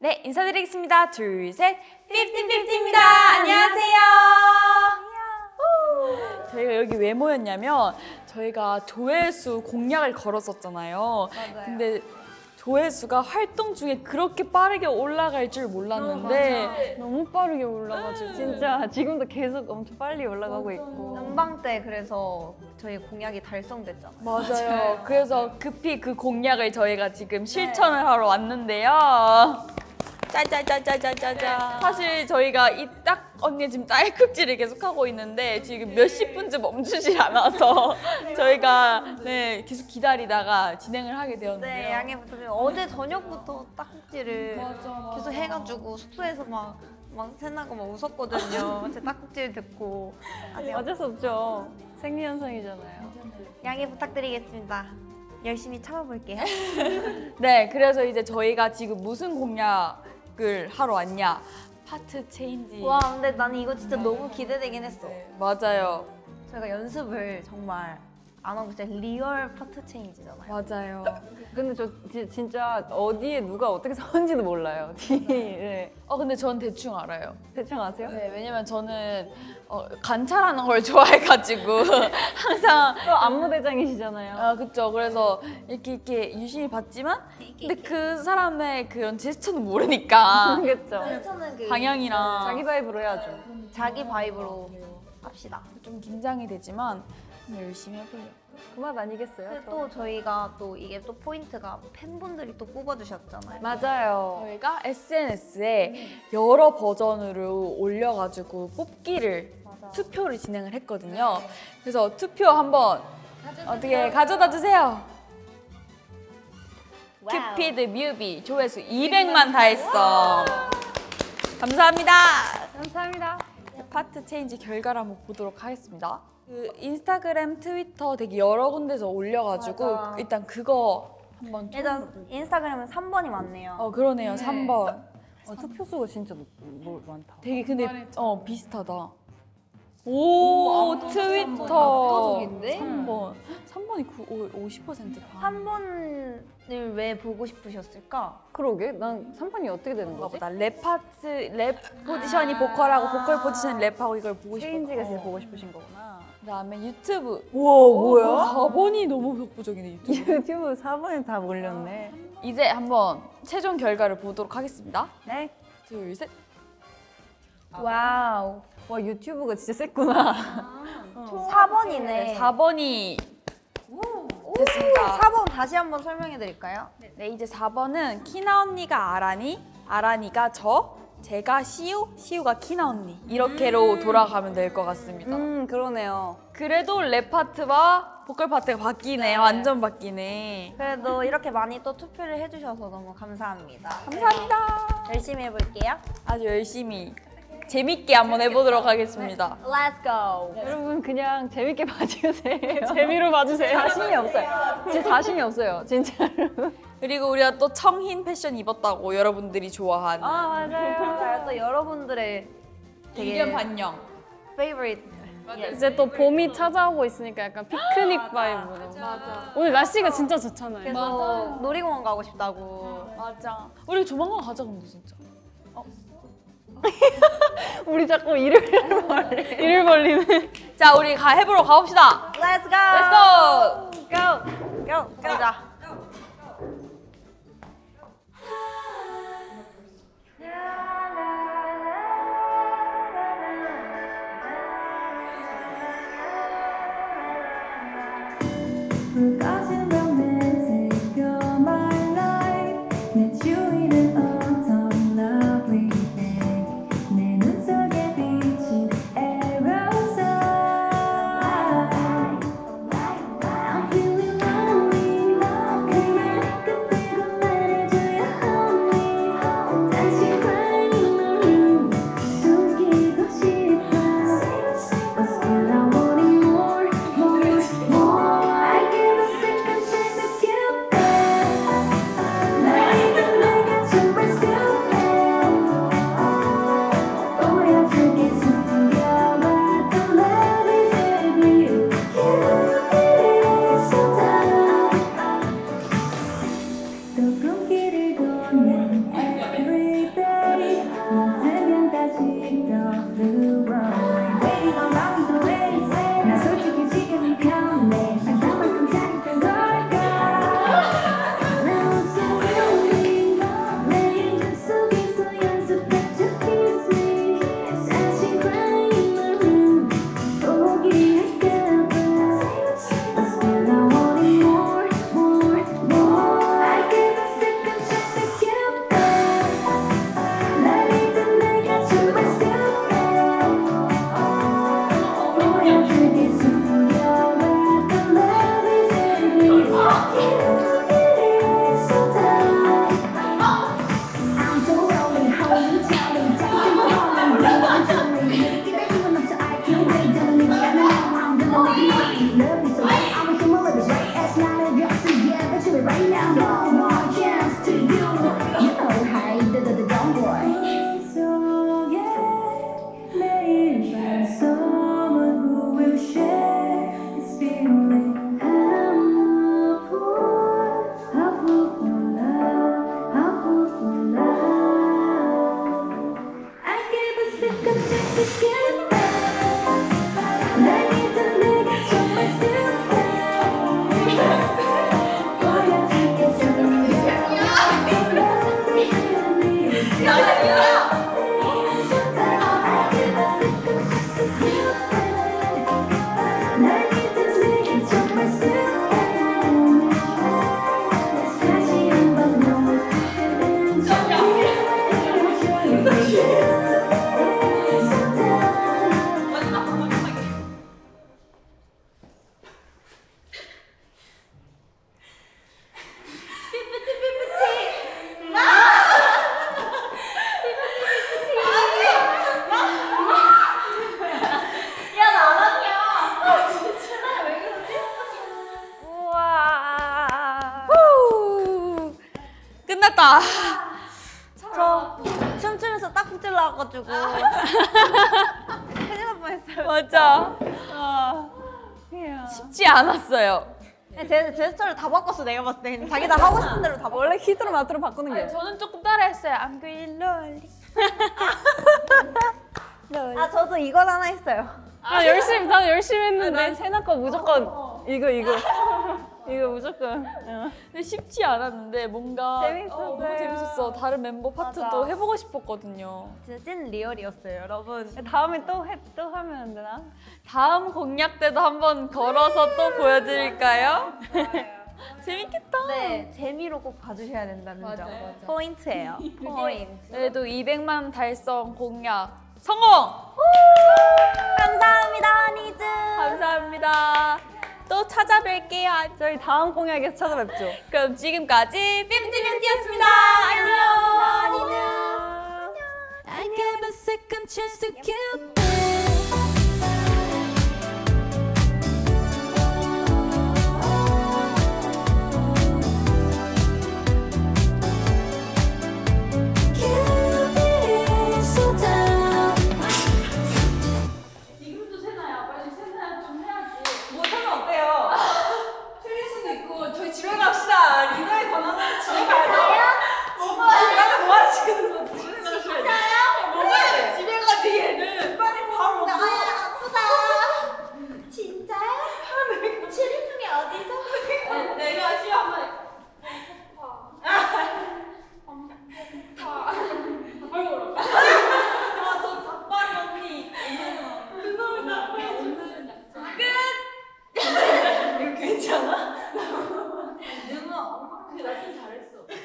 네, 인사드리겠습니다. 둘, 셋. 1550입니다. 안녕하세요. 안녕. 저희가 여기 왜 모였냐면 저희가 조회수 공약을 걸었었잖아요. 맞아요. 근데 조회수가 활동 중에 그렇게 빠르게 올라갈 줄 몰랐는데 너무 빠르게 올라가지고 진짜 지금도 계속 엄청 빨리 올라가고 있고 난방 때 그래서 저희 공약이 달성됐잖아요. 맞아요. 그래서 급히 그 공약을 저희가 지금 실천을 하러 왔는데요. 짜자자자자자자. 사실 저희가 이 딱 언니 지금 딸꾹질을 계속 하고 있는데 지금 몇십 분째 멈추질 않아서 저희가 네 계속 기다리다가 진행을 하게 되었는데요. 네, 양해 부탁드려요. 어제 저녁부터 딸꾹질을 계속 해가지고 숙소에서 막 세나가 막 웃었거든요. 제 딸꾹질 듣고. 아니, 어쩔 수 없죠. 생리현상이잖아요. 양해 부탁드리겠습니다. 열심히 참아볼게요. 네, 그래서 이제 저희가 지금 무슨 공약을 하러 왔냐? 파트 체인지. 와, 근데 나는 이거 진짜 너무 기대되긴 했어. 네, 맞아요. 저희가 연습을 정말 안 하고 진짜 리얼 파트 체인지잖아요. 맞아요. 근데 저 진짜 어디에 누가 어떻게 서는지도 몰라요. 네. 근데 전 대충 알아요. 대충 아세요? 네, 왜냐면 저는 관찰하는 걸 좋아해가지고 항상 또 안무대장이시잖아요. 아, 그쵸. 그래서 이렇게 유심히 봤지만 근데 그 사람의 그런 제스처는 모르니까. 그쵸. 제스처는 그 방향이랑 자기 바이브로 해야죠. 자기 바이브로 합시다. 좀 긴장이 되지만 열심히 해보려고. 그 맛 아니겠어요? 근데 또 저희가 또 이게 또 포인트가 팬분들이 또 뽑아주셨잖아요. 맞아요. 저희가 SNS에 여러 버전으로 올려가지고 뽑기를 투표를 진행을 했거든요. 네. 그래서 투표 한번 어떻게 가져다 주세요. 큐피드 뮤비 조회수 200만 다 했어. 감사합니다. 감사합니다. 파트 체인지 결과를 한번 보도록 하겠습니다. 그 인스타그램, 트위터 되게 여러 군데서 올려가지고 일단 그거 한번 일단 인스타그램은 3번이 많네요. 그러네요. 네. 3번. 투표수가 진짜 많다. 되게 근데 비슷하다. 오, 트위터 3번. 3번이 50% 반. 3번을 왜 보고 싶으셨을까? 그러게, 난 3번이 어떻게 되는 거지? 랩 포지션이 보컬하고 보컬 포지션이 랩하고 이걸 보고 싶었구나. 체인지가 제일 보고 싶으신 거구나. 그다음에 유튜브. 우와, 뭐야? 4번이 너무 독보적이네, 유튜브. 유튜브 4번이 다 몰렸네. 이제 한번 최종 결과를 보도록 하겠습니다. 네. 둘, 셋. 와우. 와, 유튜브가 진짜 셌구나. 4번이네. 네, 4번이 됐습니다. 4번 다시 한번 설명해 드릴까요? 네. 네, 이제 4번은 키나 언니가 아란이, 아란이가 저, 제가 시우, 시우가 키나 언니 이렇게로 돌아가면 될 것 같습니다. 그러네요. 그래도 랩 파트와 보컬 파트가 바뀌네. 네. 완전 바뀌네. 그래도 이렇게 많이 또 투표를 해주셔서 너무 감사합니다. 감사합니다. 네. 열심히 해볼게요. 아주 열심히. 재밌게 한번 해보도록 하겠습니다. Let's go! 여러분 그냥 재밌게 봐주세요. 재미로 봐주세요. 자신이 없어요. 진짜 자신이 없어요. 진짜로. 그리고 우리가 또 청흰 패션 입었다고 여러분들이 좋아하는. 아, 맞아요. 맞아요. 또 여러분들의 의견 반영. Favorite. 맞아요. 이제 또 봄이 찾아오고 있으니까 약간 피크닉 바이브로. 맞아. 오늘 날씨가 진짜 좋잖아요. 그래서 맞아. 놀이공원 가고 싶다고. 맞아. 우리 조만간 가자 근데 진짜. 우리 자꾸 일을 벌리네. 자, 우리 해보러 가봅시다. Let's go. Let's go. Go. Go. Go. 가자. 저 춤추면서 딱꼭 찔러가지고 큰일 날 뻔했어요. 맞아. 쉽지 않았어요. 제스처를 다 바꿨어. 내가 봤을 때 그냥 자기 다 하고 싶은 대로 다 원래 히트로 마트로 바꾸는 게. 아니, 저는 조금 따라했어요. I'm going lonely. 아 저도 이건 하나 했어요. 열심히 다 열심히 했는데. 난 세나 거 무조건 이거. 이거 무조건. 근데 쉽지 않았는데 뭔가 너무 재밌었어. 다른 멤버 파트도 맞아. 해보고 싶었거든요. 진짜 찐 리얼이었어요, 여러분. 다음에 또 하면 안 되나? 다음 공략 때도 한번 걸어서 또 보여드릴까요? 재밌겠다. 네, 재미로 꼭 봐주셔야 된다는 맞아, 점. 맞아. 포인트예요. 포인트. 그래도 200만 달성 공략 성공! 감사합니다, 허니즈. 감사합니다. 또 찾아뵐게요. 저희 다음 공약에서 찾아뵙죠. 그럼 지금까지 삐삐삐삐였습니다. 안녕. 안녕. 괜찮아? 누나, 엄마, 그래, 나 좀 잘했어.